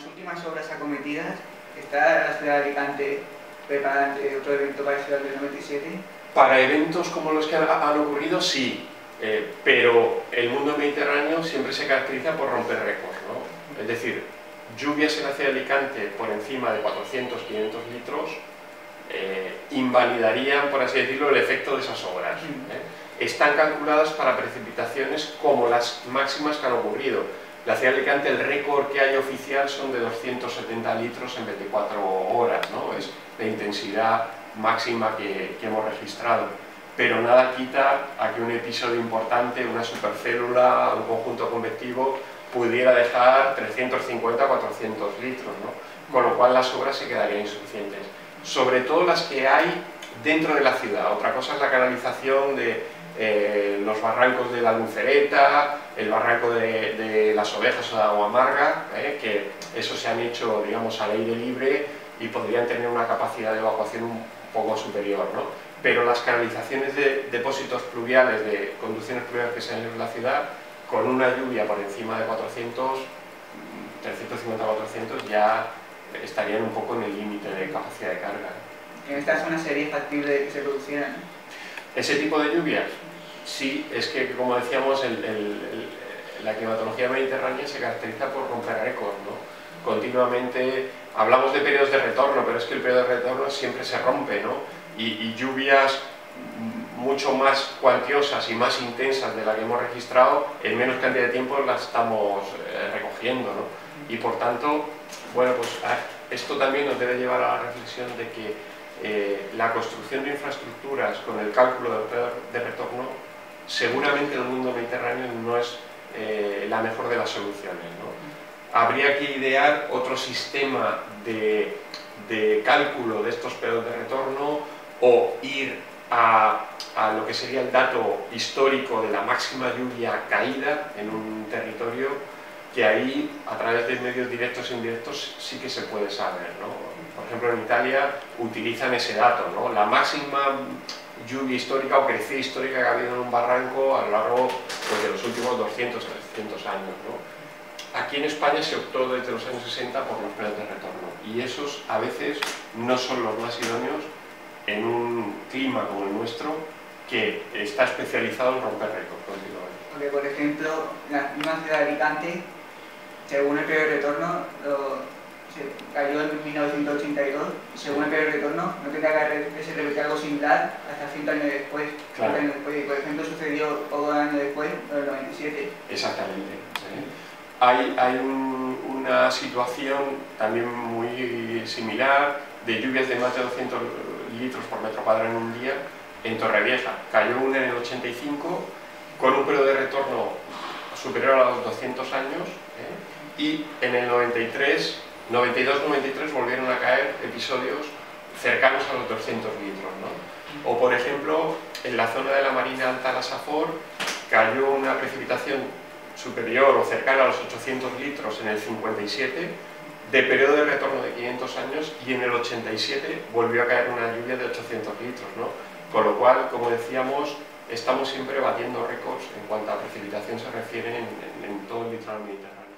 las últimas obras acometidas está la ciudad de Alicante preparada ante otro evento parecido al del 97. Para eventos como los que han ocurrido, sí, pero el mundo mediterráneo siempre se caracteriza por romper récords, ¿no? Es decir, lluvias en la ciudad de Alicante por encima de 400-500 litros invalidarían, por así decirlo, el efecto de esas obras. Están calculadas para precipitaciones como las máximas que han ocurrido. La ciudad de Alicante, el récord que hay oficial son de 270 litros en 24 horas, ¿no? Es la intensidad máxima que hemos registrado. Pero nada quita a que un episodio importante, una supercélula, un conjunto convectivo, pudiera dejar 350 a 400 litros, ¿no? Con lo cual las obras se quedarían insuficientes. Sobre todo las que hay dentro de la ciudad. Otra cosa es la canalización de los barrancos de la Lucereta, el barranco de las ovejas o de Agua Amarga, que eso se han hecho, digamos, al aire libre y podrían tener una capacidad de evacuación un poco superior, ¿no? Pero las canalizaciones de depósitos pluviales, de conducciones pluviales que se han hecho en la ciudad, con una lluvia por encima de 350-400 ya estarían un poco en el límite de capacidad de carga. ¿En esta zona sería factible que se producieran ese tipo de lluvias? Sí, es que, como decíamos, la climatología mediterránea se caracteriza por romper récords, ¿no? Continuamente hablamos de periodos de retorno, pero es que el periodo de retorno siempre se rompe, ¿no? Y lluvias mucho más cuantiosas y más intensas de las que hemos registrado, en menos cantidad de tiempo las estamos recogiendo, ¿no? Y por tanto, bueno, pues esto también nos debe llevar a la reflexión de que la construcción de infraestructuras con el cálculo de retorno, seguramente en el mundo mediterráneo no es la mejor de las soluciones, ¿no? Habría que idear otro sistema de cálculo de estos periodos de retorno, o ir a lo que sería el dato histórico de la máxima lluvia caída en un territorio, que ahí, a través de medios directos e indirectos, sí que se puede saber, ¿no? Por ejemplo, en Italia utilizan ese dato, ¿no? La máxima lluvia histórica o crecida histórica que ha habido en un barranco a lo largo, pues, de los últimos 200-300 años, ¿no? Aquí en España se optó desde los años 60 por los periodos de retorno, y esos a veces no son los más idóneos en un clima como el nuestro, que está especializado en romper récords continuamente. Porque, por ejemplo, la misma ciudad de Alicante, según el periodo de retorno, se cayó en 1982, y según el periodo de retorno no tendría que se repitiera algo similar hasta 100 años después. Claro. 100 años después, y por ejemplo sucedió pocos años después, en el 97. Exactamente. Sí. Hay una situación también muy similar de lluvias de más de 200 litros por metro cuadrado en un día en Torrevieja. Cayó una en el 85 con un periodo de retorno superior a los 200 años, y en el 92-93 volvieron a caer episodios cercanos a los 200 litros, ¿no? O por ejemplo, en la zona de la Marina Alta, la Safor, cayó una precipitación superior o cercana a los 800 litros en el 57, de periodo de retorno de 500 años, y en el 87 volvió a caer una lluvia de 800 litros, ¿no? Con lo cual, como decíamos, estamos siempre batiendo récords en cuanto a precipitación se refiere en todo el litoral mediterráneo.